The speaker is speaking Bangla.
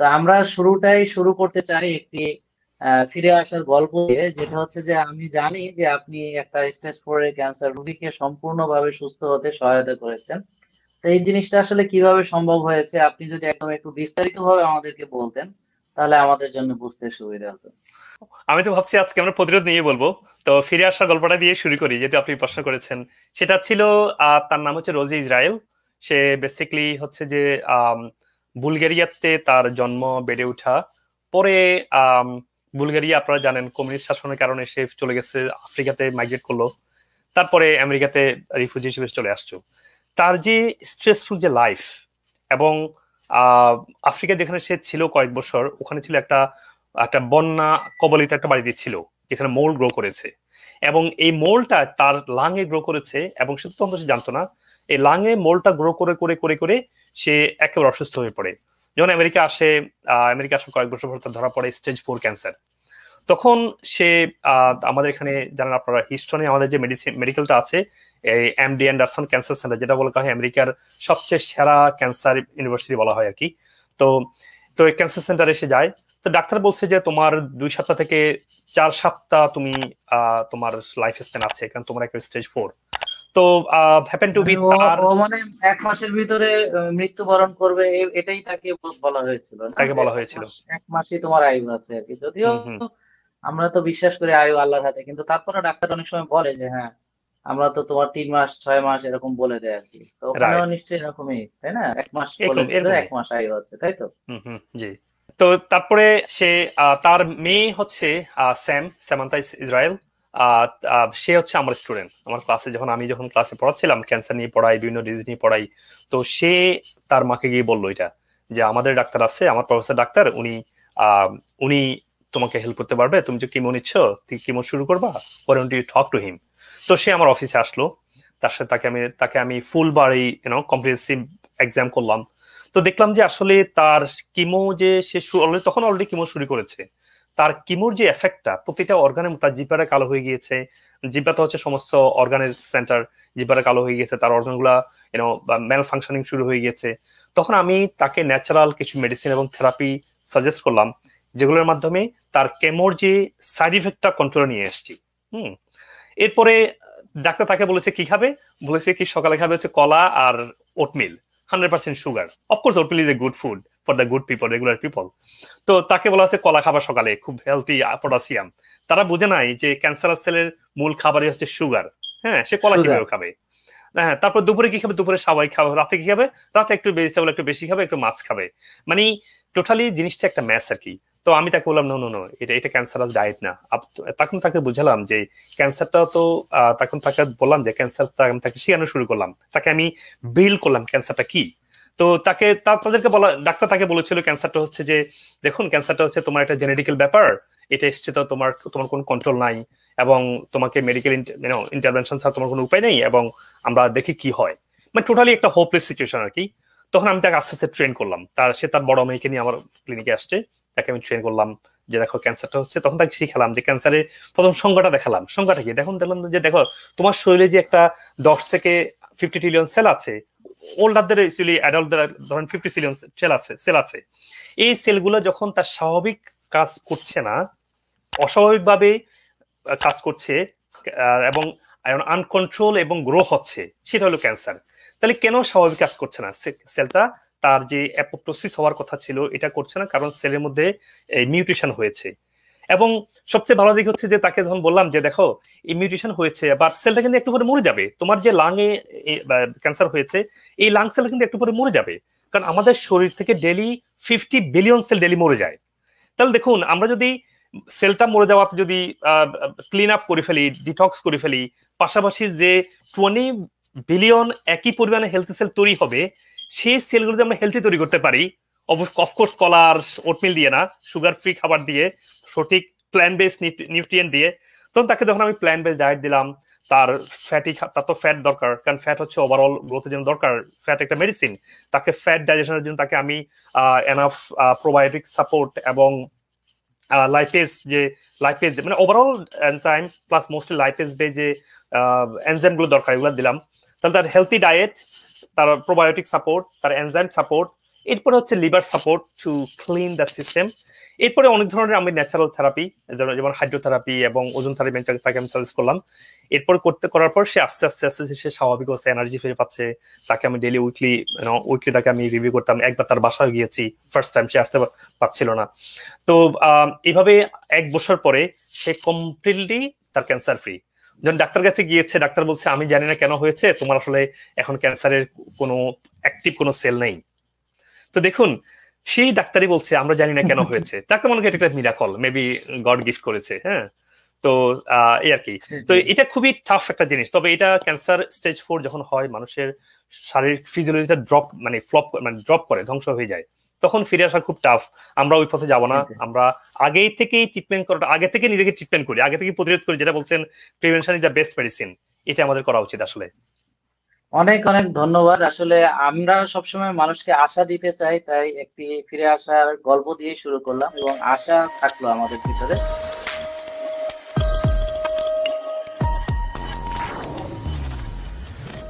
তো আমরা শুরু করতে চাই একটি ফিরে আসার গল্প দিয়ে, যেটা হচ্ছে যে আমি জানি যে আপনি একটা স্টেজ 4 এর ক্যান্সার রোগীকে সম্পূর্ণভাবে সুস্থ হতে সহায়তা করেছেন। তো এই জিনিসটা আসলে কিভাবে সম্ভব হয়েছে আপনি যদি একদম একটু বিস্তারিতভাবে আমাদেরকে বলতেন তাহলে আমাদের জন্য বুঝতে সুবিধা হতো। আমি তো ভাবছি আজকে আমরা প্রতিরোধ নিয়ে বলবো, তো ফিরে আসার গল্পটা দিয়ে শুরু করি যেটা আপনি প্রশ্ন করেছেন। সেটা ছিল, তার নাম হচ্ছে রোজি ইসরায়েল। সে বেসিক্যালি হচ্ছে যে বুলগেরিয়াতে তার জন্ম, বেড়ে ওঠা। পরে বুলগেরিয়া আপনারা জানেন কমিউনিস্ট শাসনের কারণে সে চলে গেছে, আফ্রিকাতে মাইগ্রেট করলো, তারপরে আমেরিকাতে রিফিউজি হিসেবে চলে আসছো। তার যে স্ট্রেসফুল যে লাইফ, এবং আফ্রিকা যেখানে সে ছিল কয়েক বছর, ওখানে ছিল একটা একটা বন্যা কবলিত একটা বাড়িতে ছিল যেখানে মোল্ড গ্রো করেছে, এবং এই মোলটা তার লাঙে গ্রো করেছে, এবং সে তখন সে জানতো না। এই লাঙে মোলটা গ্রো করে করে করে করে সে একেবারে অসুস্থ হয়ে পড়ে। যখন আমেরিকা আসে, আমেরিকা আসার কয়েক বছর পর তার ধরা পড়ে স্টেজ 4 ক্যান্সার। তখন সে আমাদের এখানে জানেন আপনারা হিস্টনে আমাদের যে মেডিকেলটা আছে, এই এমডি অ্যান্ডারসন ক্যান্সার সেন্টার, যেটা বলা হয় আমেরিকার সবচেয়ে সেরা ক্যান্সার ইউনিভার্সিটি বলা হয় আর কি। তো তো এই ক্যান্সার সেন্টারে এসে যায়, তো ডাক্তার বলছে যে তোমার 2 সপ্তাহ থেকে 4 সপ্তাহ তুমি তোমার লাইফ স্প্যান আছে, কারণ তোমার একটা স্টেজ 4। তো হ্যাপেন টু বি তার মানে 1 মাসের ভিতরে মৃত্যুবরণ করবে, এটাই তাকে বলা হয়েছিল। তাকে বলা হয়েছিল 1 মাসই তোমার আয়ু আছে আর কি। যদিও আমরা তো বিশ্বাস করি আয়ু আল্লাহর হাতে, কিন্তু তারপরে ডাক্তার অনেক সময় বলে যে হ্যাঁ আমরা তো তোমার 3 মাস 6 মাস এরকম বলে দেয় আর কি। তো ওখানেও নিশ্চয়ই এরকমই, তাই না? 1 মাস বলেছিল, 1 মাস আয়ু আছে, তাই তো? জি। তো তারপরে সে তার মেয়ে হচ্ছে স্যামান্থা ইসরায়েল। সে হচ্ছে আমার স্টুডেন্ট, আমার ক্লাসে যখন ক্লাসে পড়াচ্ছিলাম, ক্যান্সার নিয়ে পড়াই, বিভিন্ন ডিজিজ নিয়ে পড়াই। তো সে তার মাকে গিয়ে বললো এটা যে আমাদের ডাক্তার আছে, আমার প্রফেসর ডাক্তার, উনি তোমাকে হেল্প করতে পারবে, তুমি যে কিমো নিচ্ছ, তুমি কিমো শুরু করবা, পরে ইউ টক টু হিম। তো সে আমার অফিসে আসলো, তার সাথে তাকে আমি ফুল বাড়ি কম্প্রিহেনসিভ এক্সাম করলাম। তো দেখলাম যে আসলে তার কিমো যে সে তখন অলরেডি কিমো শুরু করেছে, তার কিমোর যে এফেক্টটা প্রতিটা অর্গানে, তার জিব্বাটা কালো হয়ে গিয়েছে, জিব্বাটা হচ্ছে সমস্ত অর্গানের সেন্টার, জিব্বাটা কালো হয়ে গিয়েছে, তার অর্গানগুলা ম্যাল ফাংশনিং শুরু হয়ে গিয়েছে। তখন আমি তাকে ন্যাচারাল কিছু মেডিসিন এবং থেরাপি সাজেস্ট করলাম, যেগুলোর মাধ্যমে তার কেমোর যে সাইড ইফেক্টটা কন্ট্রোলে নিয়ে এসছি। এরপরে ডাক্তার তাকে বলেছে কি খাবে, বলেছে কি সকালে খাবে হচ্ছে কলা আর oatmeal, 100% sugar. Of course oatmeal is a good food for the good people, regular people. তো তাকে বলা হচ্ছে কলা খাবার সকালে, খুব হেলদি, পটাশিয়াম। তারা বুঝে নাই যে ক্যান্সারাস সেলের মূল খাবারই হচ্ছে সুগার। হ্যাঁ, সে কলা কিভাবে খাবে? হ্যাঁ, তারপর দুপুরে কি খাবে? দুপুরে সবাই খাবে। রাতে কি খাবে? রাতে একটু ভেজিটেবল একটু বেশি খাবে, একটু মাছ খাবে। মানে টোটালি জিনিসটা একটা ম্যাচ আর কি। তো আমি তাকে বললাম নো, এটা ক্যান্সারাস ডায়েট না। তখন তাকে বুঝালাম যে ক্যান্সারটা তো, তখন তাকে বললাম যে ক্যান্সারটা আমি তাকে শেখানো শুরু করলাম, তাকে আমি বিল্ড করলাম ক্যান্সারটা কি। তো তাকে তাদেরকে বলা, ডাক্তার তাকে বলেছিল ক্যান্সারটা হচ্ছে যে দেখুন, ক্যান্সারটা হচ্ছে তোমার একটা জেনেটিক্যাল ব্যাপার, এটা এসছে, তো তোমার কোনো কন্ট্রোল নাই, এবং তোমাকে মেডিকেল ইন্টারভেনশন ছাড়া তোমার কোনো উপায় নেই, এবং আমরা দেখি কি হয়। মানে টোটালি একটা হোপলেস সিচুয়েশন আর কি। তখন আমি তাকে আস্তে আস্তে ট্রেন করলাম। সে তার বড় মেয়েকে নিয়ে আমার ক্লিনিকে আসছে, তাকে আমি ট্রেন করলাম যে দেখো ক্যান্সারটা হচ্ছে। তখন তাকে শিখালাম যে ক্যান্সারের প্রথম সংখ্যাটা দেখালাম, সংখ্যাটা কি দেখুন, দেখলাম যে দেখো তোমার শরীরে যে একটা 10 থেকে 50 ট্রিলিয়ন সেল আছে, ওল্ডারদের ইউজুয়ালি অ্যাডাল্টদের ধরেন 50 ট্রিলিয়ন সেল আছে। এই সেলগুলো যখন তার স্বাভাবিক কাজ করছে না, অস্বাভাবিকভাবে কাজ করছে এবং আনকন্ট্রোল এবং গ্রো হচ্ছে, সেটা হলো ক্যান্সার। তাহলে কেন স্বাভাবিক কাজ করছে না সেলটা? তার যে অ্যাপোপ্টোসিস হওয়ার কথা ছিল এটা করছে না, কারণ সেলের মধ্যে মিউটেশন হয়েছে। এবং সবচেয়ে ভালো দিক হচ্ছে যে তাকে যখন বললাম যে দেখো এই মিউটেশন হয়েছে, আবার সেলটা কিন্তু একটু পরে মরে যাবে। তোমার যে লাঙে ক্যান্সার হয়েছে, এই লাং সেল কিন্তু একটু পরে মরে যাবে, কারণ আমাদের শরীর থেকে ডেলি 50 বিলিয়ন সেল ডেলি মরে যায়। তাহলে দেখুন, আমরা যদি সেলটা মরে যাওয়া যদি ক্লিন আপ করে ফেলি, ডিটক্স করে ফেলি, পাশাপাশি যে 20 বিলিয়ন একই পরিমাণে হেলথি সেল তৈরি হবে, সেই সেলগুলো যদি আমরা হেলথি তৈরি করতে পারি, অফকোর্স কলা আর ওটমিল দিয়ে না, সুগার ফ্রি খাবার দিয়ে, সঠিক প্ল্যান্ট বেস নিউট্রিয়েন্ট দিয়ে। তখন তাকে যখন আমি প্ল্যান্ট বেস ডায়েট দিলাম, তার তো ফ্যাট দরকার, কারণ ফ্যাট হচ্ছে ওভারঅল গ্রোথের জন্য দরকার, ফ্যাট একটা মেডিসিন। তাকে ফ্যাট ডাইজেশনের জন্য তাকে আমি এনাফ প্রোবায়োটিক সাপোর্ট এবং লাইপেজ, যে লাইপেজ মানে overall enzyme plus mostly lipase base যে এনজাইমগুলো দরকার, এগুলো দিলাম। তাহলে তার হেলথি ডায়েট, তার প্রোবায়োটিক সাপোর্ট, তার এনজাইম সাপোর্ট, এরপরে হচ্ছে liver support to clean the system. এরপরে অনেক ধরনের আমি ন্যাচারাল থেরাপি যেমন হাইড্রোথেরাপি এবং ওজন থেরাপি তাকে আমি সাজেস্ট করলাম। এরপর করার পর সে আস্তে আস্তে আস্তে সে স্বাভাবিক হচ্ছে, এনার্জি ফিরে পাচ্ছে। তাকে আমি ডেলি উইকলি তাকে আমি রিভিউ করতাম। একবার তার বাসায় গিয়েছি, ফার্স্ট টাইম সে আসতে পারছিল না। তো এইভাবে এক বছর পরে সে কমপ্লিটলি তার ক্যান্সার ফ্রি। যখন ডাক্তার কাছে গিয়েছে, ডাক্তার বলছে আমি জানি না কেন হয়েছে, তোমার আসলে এখন ক্যান্সারের কোনো অ্যাক্টিভ কোনো সেল নেই। তো দেখুন সেই ডাক্তারই বলছে আমরা জানি না কেন হয়েছে। ডাক্তার মনে করি এটা একটা মিরাকল, মেবি গড গিফট করেছে। হ্যাঁ, তো এই আর কি। তো এটা খুবই টাফ একটা জিনিস। তবে এটা ক্যান্সার স্টেজ 4 যখন হয়, মানুষের শারীরিক ফিজিওলজিটা ড্রপ করে, ধ্বংস হয়ে যায়, তখন ফিরে আসা খুব টাফ। আমরা ওই পথে যাবো না, আমরা আগে থেকেই ট্রিটমেন্ট করাটা, আগে থেকে নিজেকে ট্রিটমেন্ট করি, আগে থেকে প্রতিরোধ করি। যেটা বলছেন prevention is the best medicine, এটা আমাদের করা উচিত আসলে। অনেক অনেক ধন্যবাদ। আসলে আমরা সবসময় মানুষকে আশা দিতে চাই, তাই একটি ফিরে আসার গল্প দিয়ে শুরু করলাম এবং আশা থাকলো আমাদের ভিতরে।